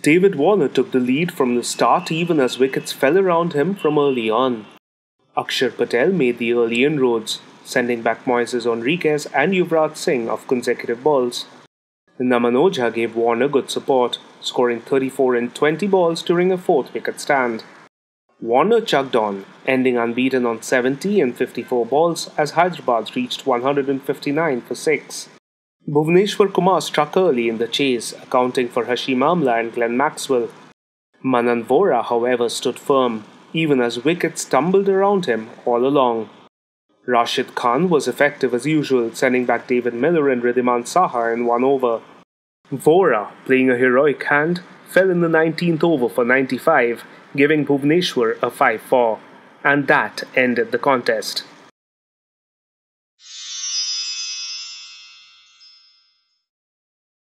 David Warner took the lead from the start even as wickets fell around him from early on. Akshar Patel made the early inroads, sending back Moises Henriques and Yuvraj Singh off consecutive balls. Naman Ojha gave Warner good support, scoring 34 in 20 balls during a fourth wicket stand. Warner chugged on, ending unbeaten on 70 in 54 balls as Hyderabad reached 159 for 6. Bhuvneshwar Kumar struck early in the chase, accounting for Hashim Amla and Glenn Maxwell. Manan Vohra, however, stood firm, even as wickets tumbled around him all along. Rashid Khan was effective as usual, sending back David Miller and Ridhiman Saha in one over. Vohra, playing a heroic hand, fell in the 19th over for 95, giving Bhuvneshwar a 5-4, and that ended the contest.